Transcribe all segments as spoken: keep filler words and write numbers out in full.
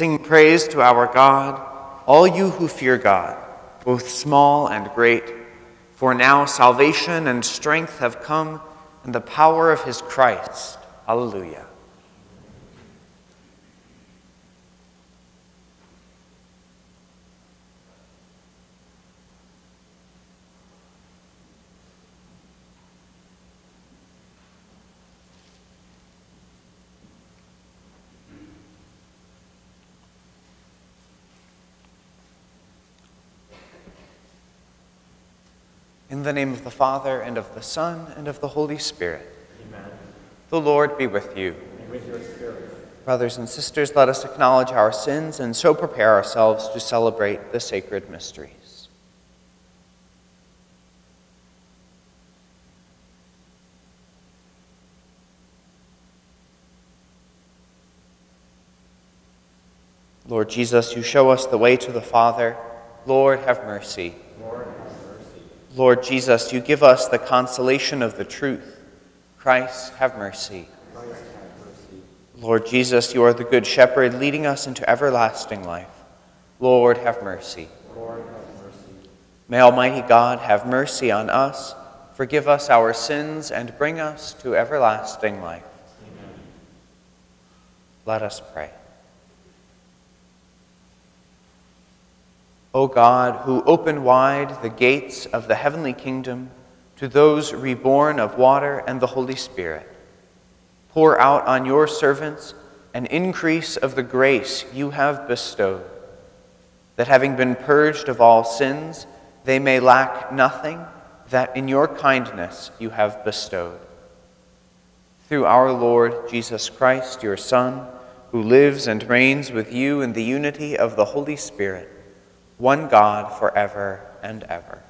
Sing praise to our God, all you who fear God, both small and great. For now salvation and strength have come, and the power of his Christ. Alleluia. In the name of the Father, and of the Son, and of the Holy Spirit. Amen. The Lord be with you. And with your spirit. Brothers and sisters, let us acknowledge our sins and so prepare ourselves to celebrate the sacred mystery. Lord Jesus, you show us the way to the Father. Lord, have mercy. Lord, Lord Jesus, you give us the consolation of the truth. Christ, have mercy. Christ, have mercy. Lord Jesus, you are the good shepherd, leading us into everlasting life. Lord, have mercy. Lord, have mercy. May Almighty God have mercy on us, forgive us our sins, and bring us to everlasting life. Amen. Let us pray. O God, who open wide the gates of the heavenly kingdom to those reborn of water and the Holy Spirit, pour out on your servants an increase of the grace you have bestowed, that having been purged of all sins, they may lack nothing that in your kindness you have bestowed. Through our Lord Jesus Christ, your Son, who lives and reigns with you in the unity of the Holy Spirit, one God forever and ever.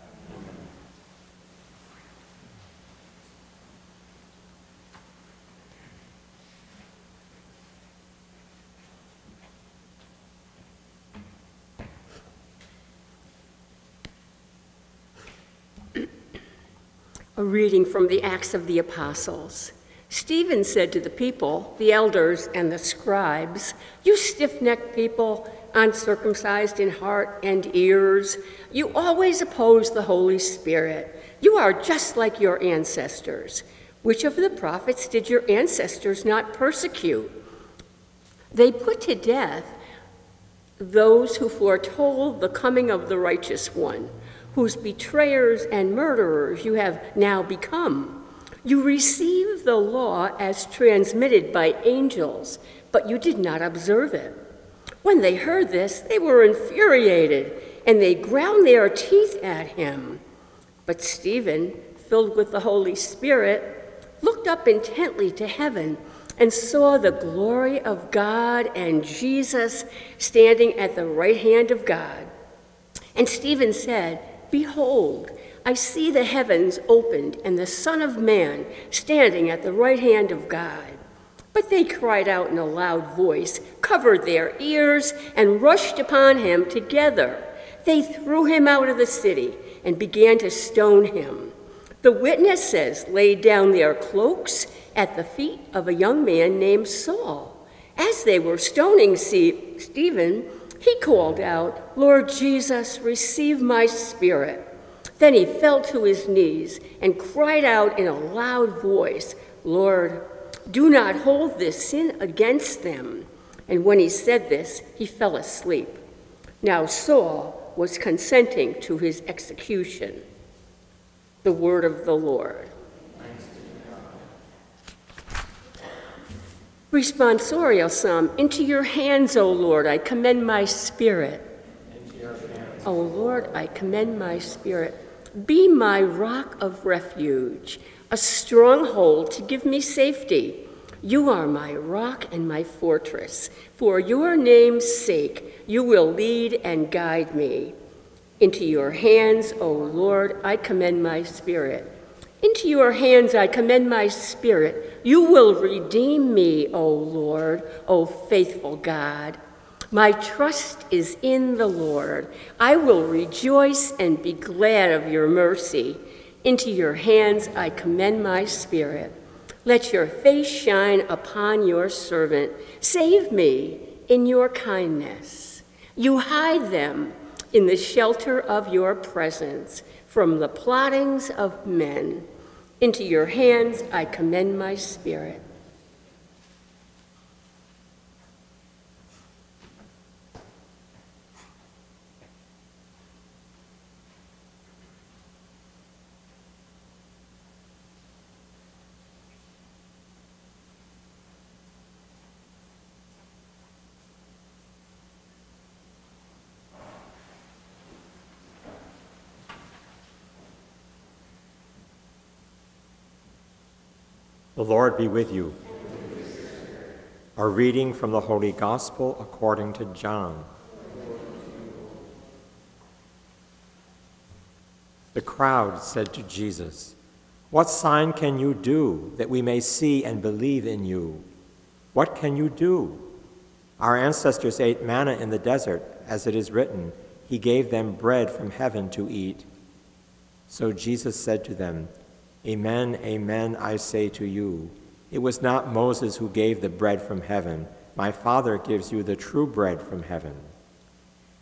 A reading from the Acts of the Apostles. Stephen said to the people, the elders, and the scribes, "You stiff-necked people, uncircumcised in heart and ears, you always oppose the Holy Spirit. You are just like your ancestors. Which of the prophets did your ancestors not persecute? They put to death those who foretold the coming of the righteous one, whose betrayers and murderers you have now become. You received the law as transmitted by angels, but you did not observe it." When they heard this, they were infuriated, and they ground their teeth at him. But Stephen, filled with the Holy Spirit, looked up intently to heaven and saw the glory of God and Jesus standing at the right hand of God. And Stephen said, "Behold, I see the heavens opened and the Son of Man standing at the right hand of God." But they cried out in a loud voice, covered their ears, and rushed upon him together. They threw him out of the city and began to stone him. The witnesses laid down their cloaks at the feet of a young man named Saul. As they were stoning Stephen, he called out, "Lord Jesus, receive my spirit." Then he fell to his knees and cried out in a loud voice, "Lord, do not hold this sin against them." And when he said this, he fell asleep. Now Saul was consenting to his execution. The word of the Lord. Thanks be to God. Responsorial Psalm. Into your hands, O Lord, I commend my spirit. Into your hands. O Lord, I commend my spirit. Be my rock of refuge, a stronghold to give me safety. You are my rock and my fortress. For your name's sake, you will lead and guide me. Into your hands, O Lord, I commend my spirit. Into your hands I commend my spirit. You will redeem me, O Lord, O faithful God. My trust is in the Lord. I will rejoice and be glad of your mercy. Into your hands I commend my spirit. Let your face shine upon your servant. Save me in your kindness. You hide them in the shelter of your presence from the plottings of men. Into your hands I commend my spirit. The Lord be with you. A reading from the Holy Gospel according to John. The crowd said to Jesus, "What sign can you do that we may see and believe in you? What can you do? Our ancestors ate manna in the desert, as it is written, 'He gave them bread from heaven to eat.'" So Jesus said to them, "Amen, amen, I say to you, it was not Moses who gave the bread from heaven. My Father gives you the true bread from heaven.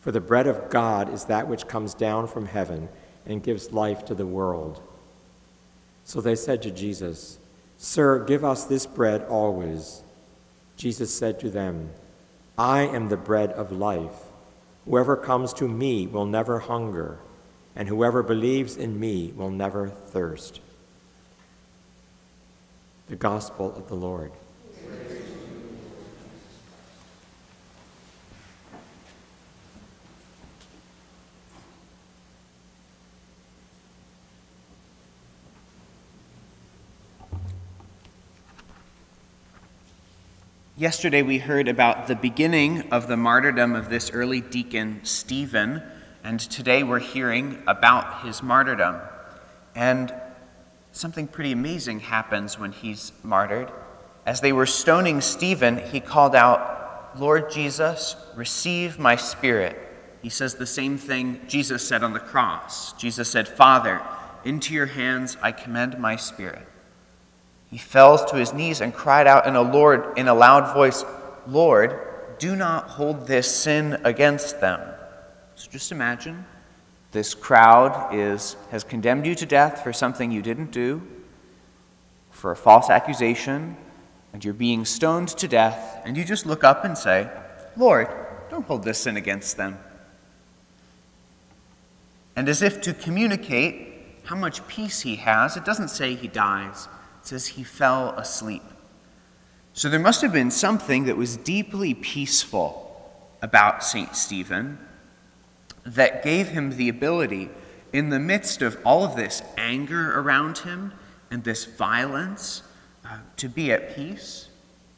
For the bread of God is that which comes down from heaven and gives life to the world." So they said to Jesus, "Sir, give us this bread always." Jesus said to them, "I am the bread of life. Whoever comes to me will never hunger, and whoever believes in me will never thirst." The Gospel of the Lord. Praise. Yesterday we heard about the beginning of the martyrdom of this early deacon, Stephen, and today we're hearing about his martyrdom. And something pretty amazing happens when he's martyred. As they were stoning Stephen, he called out, "Lord Jesus, receive my spirit." He says the same thing Jesus said on the cross. Jesus said, "Father, into your hands I commend my spirit." He fell to his knees and cried out in a, Lord, in a loud voice, "Lord, do not hold this sin against them." So just imagine. This crowd is, has condemned you to death for something you didn't do, for a false accusation, and you're being stoned to death, and you just look up and say, "Lord, don't hold this sin against them." And as if to communicate how much peace he has, it doesn't say he dies, it says he fell asleep. So there must have been something that was deeply peaceful about Saint Stephen that gave him the ability, in the midst of all of this anger around him and this violence, uh, to be at peace,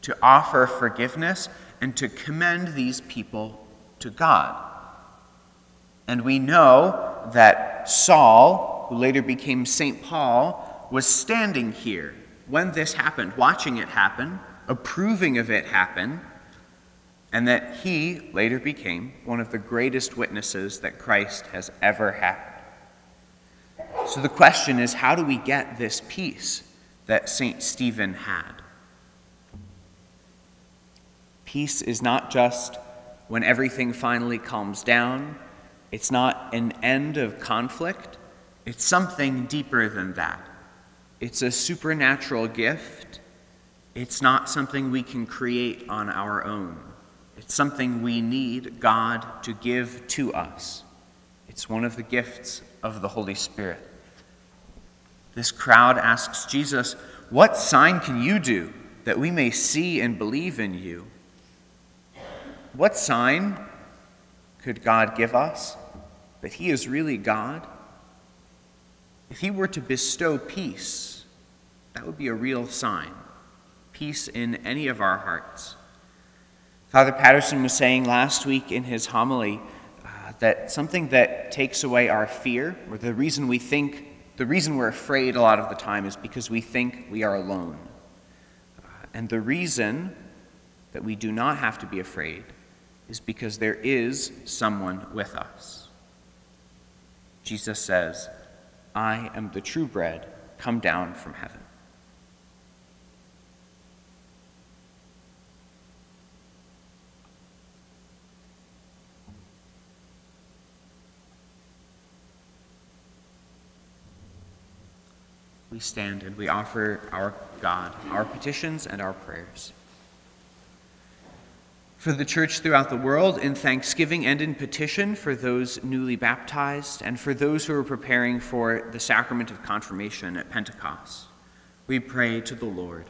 to offer forgiveness, and to commend these people to God. And we know that Saul, who later became Saint Paul, was standing here when this happened, watching it happen, approving of it happen, and that he later became one of the greatest witnesses that Christ has ever had. So the question is, how do we get this peace that Saint Stephen had? Peace is not just when everything finally calms down. It's not an end of conflict. It's something deeper than that. It's a supernatural gift. It's not something we can create on our own. It's something we need God to give to us. It's one of the gifts of the Holy Spirit. This crowd asks Jesus, "What sign can you do that we may see and believe in you?" What sign could God give us that he is really God? If he were to bestow peace, that would be a real sign. Peace in any of our hearts. Father Patterson was saying last week in his homily uh, that something that takes away our fear, or the reason we think, the reason we're afraid a lot of the time is because we think we are alone. Uh, and the reason that we do not have to be afraid is because there is someone with us. Jesus says, "I am the true bread come down from heaven." we stand and we offer our God our petitions and our prayers. For the church throughout the world, in thanksgiving and in petition for those newly baptized and for those who are preparing for the sacrament of confirmation at Pentecost, we pray to the Lord.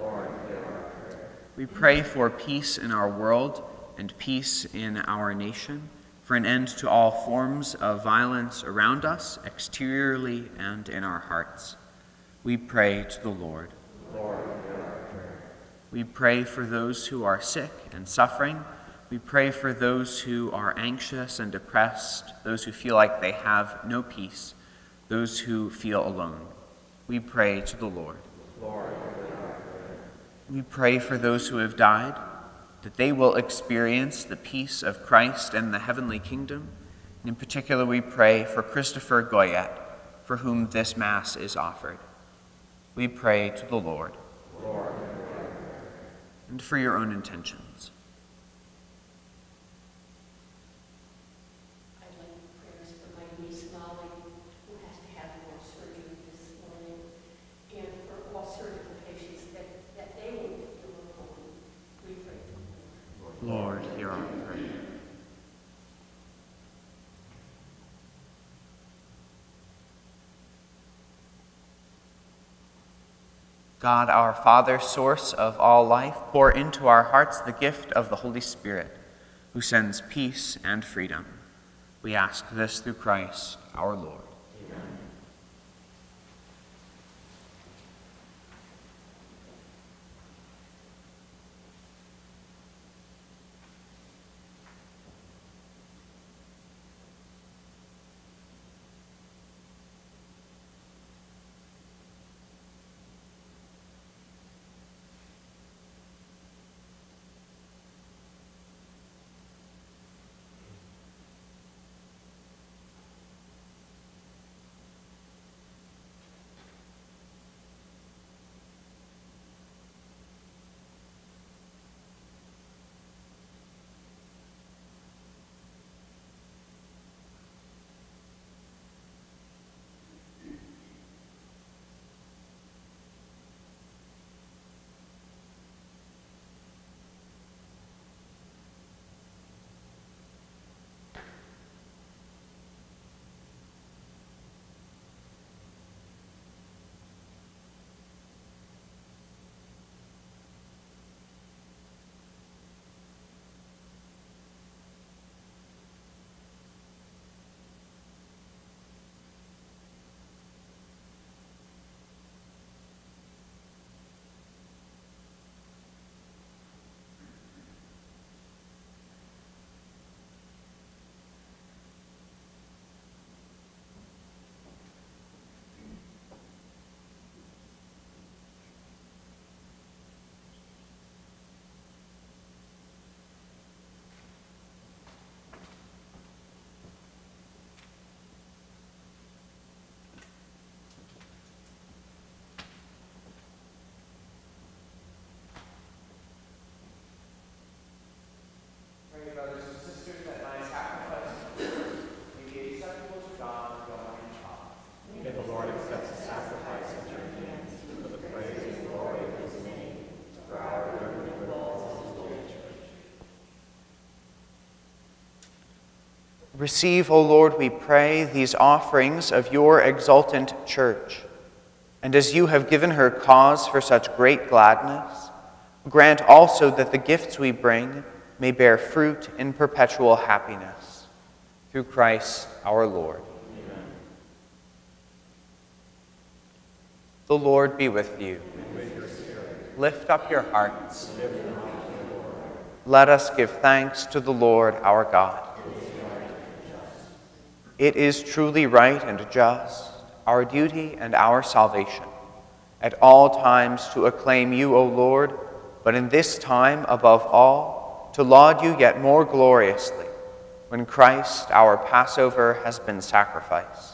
Lord, hear our prayer. We pray for peace in our world and peace in our nation, for an end to all forms of violence around us, exteriorly and in our hearts. We pray to the Lord. Lord, hear our prayer. We pray for those who are sick and suffering. We pray for those who are anxious and depressed, those who feel like they have no peace, those who feel alone. We pray to the Lord. Lord, hear our prayer. We pray for those who have died, that they will experience the peace of Christ and the heavenly kingdom. And in particular, we pray for Christopher Goyette, for whom this Mass is offered. We pray to the Lord. Lord, and for your own intentions. I'd like prayers for my niece Molly, who has to have more surgery this morning, and for all surgical patients that, that they will be healed. We pray to the Lord. Lord, hear our prayer. God, our Father, source of all life, pour into our hearts the gift of the Holy Spirit, who sends peace and freedom. We ask this through Christ our Lord. Amen. Receive, O Lord, we pray, these offerings of your exultant church, and as you have given her cause for such great gladness, grant also that the gifts we bring may bear fruit in perpetual happiness. Through Christ our Lord. Amen. The Lord be with you. And with your spirit. Lift up your hearts. Lift them up to the Lord. Let us give thanks to the Lord our God. It is truly right and just, our duty and our salvation, at all times to acclaim you, O Lord, but in this time, above all, to laud you yet more gloriously, when Christ, our Passover, has been sacrificed.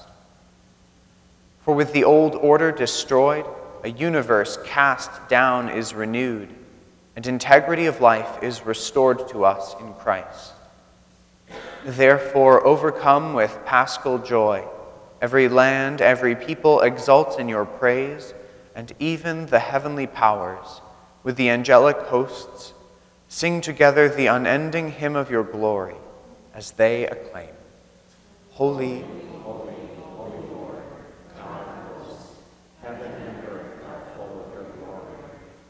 For with the old order destroyed, a universe cast down is renewed, and integrity of life is restored to us in Christ. Therefore, overcome with paschal joy, Every land, every people exults in your praise, and even the heavenly powers, with the angelic hosts, sing together the unending hymn of your glory, as they acclaim, Holy, holy, holy Lord, God of hosts, heaven and earth are full of your glory.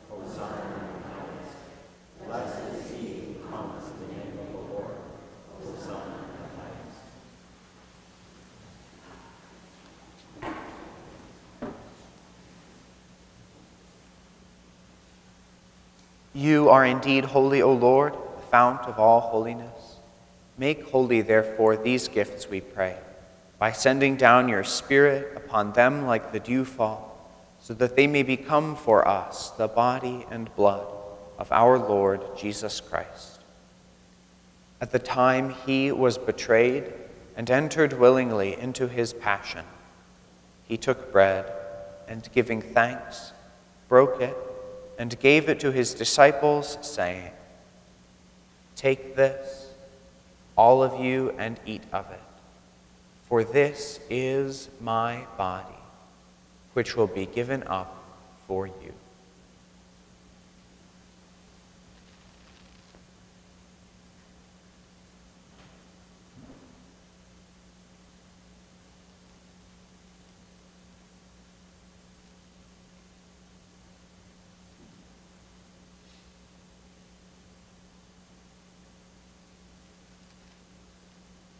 Hosanna in the highest. Blessed is he who comes in the name of the Lord. Hosanna in the highest. You are indeed holy, O Lord, the fount of all holiness. Make holy, therefore, these gifts, we pray, by sending down your Spirit upon them like the dewfall, so that they may become for us the body and blood of our Lord Jesus Christ. At the time he was betrayed and entered willingly into his passion, he took bread and, giving thanks, broke it and gave it to his disciples, saying, Take this, all of you, and eat of it. For this is my body, which will be given up for you.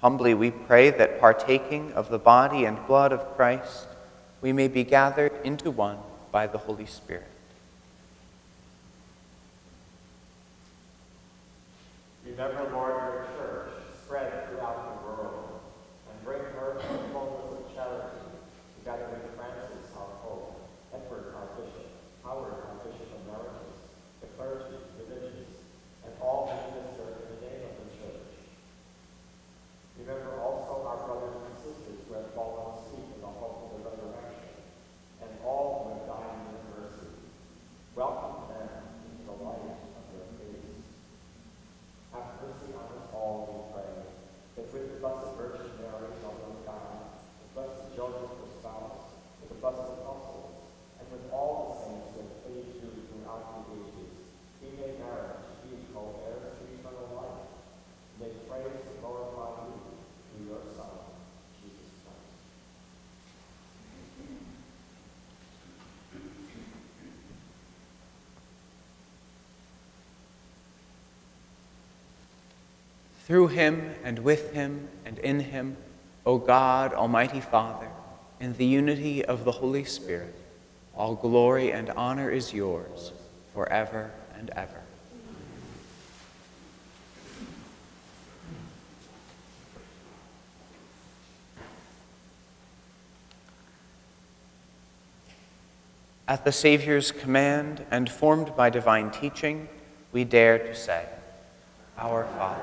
Humbly we pray that partaking of the body and blood of Christ, we may be gathered into one by the Holy Spirit. Remember, Lord, your church spread throughout the world, and bring her to the fullness of charity, together with Francis, our Pope, Edward, our Bishop, Howard, our Bishop Emeritus, the clergy, religious, and all who minister in the name of the church. Remember also our brothers and sisters who have fallen asleep in the hope of the resurrection, and all who have died in mercy. Welcome them into the light of their faith. Have mercy on us all, we pray, that with the blessed Virgin Mary, Mother of God, the blessed Joseph, her spouse, with the blessed apostles, and with all the saints who have pleased you throughout the ages, we may merit to be co-heirs to eternal life. May praise and glorify you. Your Son, Jesus Christ. Through him, and with him, and in him, O God, Almighty Father, in the unity of the Holy Spirit, all glory and honor is yours, forever and ever. At the Savior's command, and formed by divine teaching, we dare to say, Our Father,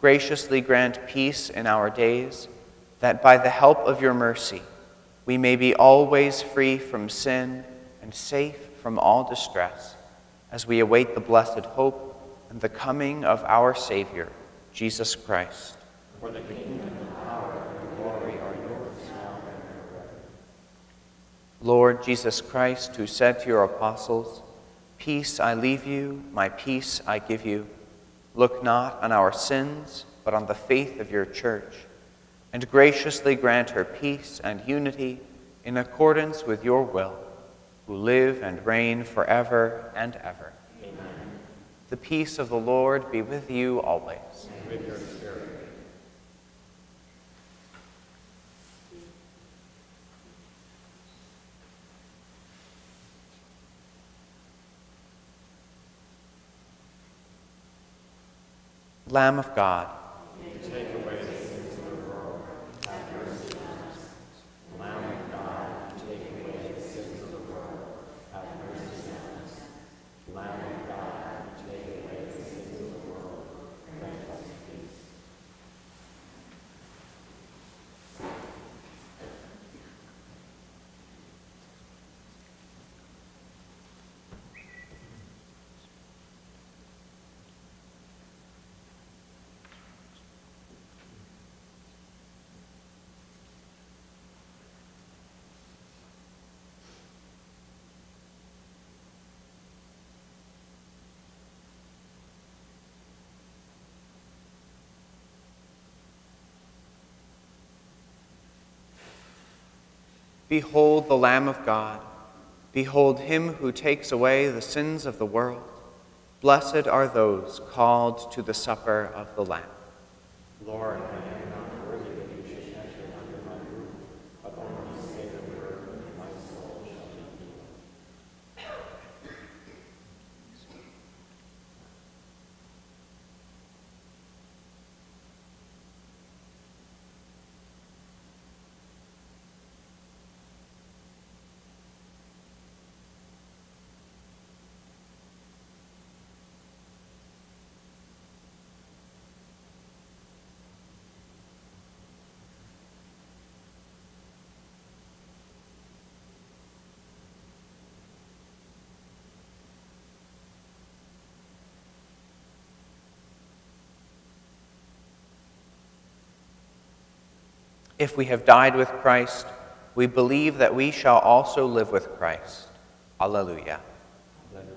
Graciously grant peace in our days, that by the help of your mercy we may be always free from sin and safe from all distress, as we await the blessed hope and the coming of our Savior, Jesus Christ. For the kingdom, the power, and the glory are yours now and forever. Lord Jesus Christ, who said to your apostles, "Peace I leave you, my peace I give you," look not on our sins, but on the faith of your church, and graciously grant her peace and unity in accordance with your will, who live and reign forever and ever. Amen. The peace of the Lord be with you always. And with your spirit. Lamb of God, you take away the sins of the world, have mercy on us. Lamb of God, you take away the sins of the world, have mercy on us. Lamb of God, you take away the sins of the world, grant us peace. Behold the Lamb of God. Behold him who takes away the sins of the world. Blessed are those called to the supper of the Lamb. Lord, I am not worthy that you should enter under my roof, but only say the word, and my soul shall be healed. If we have died with Christ, we believe that we shall also live with Christ. Alleluia. Alleluia.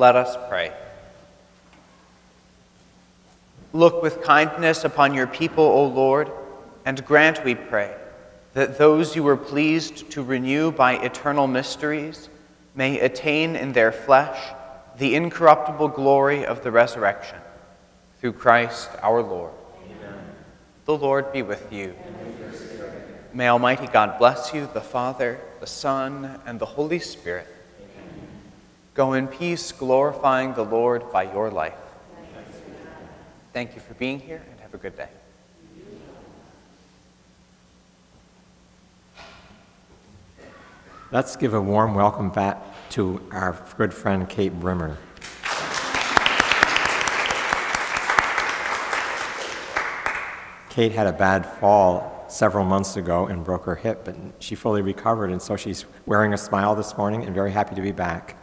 Let us pray. Look with kindness upon your people, O Lord, and grant, we pray, that those you were pleased to renew by eternal mysteries may attain in their flesh the incorruptible glory of the resurrection. Through Christ our Lord. Amen. The Lord be with you. And with your spirit. May Almighty God bless you, the Father, the Son, and the Holy Spirit. Amen. Go in peace, glorifying the Lord by your life. Thank you for being here, and have a good day. Let's give a warm welcome back to our good friend, Kate Brimmer. Kate had a bad fall several months ago and broke her hip, but she fully recovered, and so she's wearing a smile this morning and very happy to be back.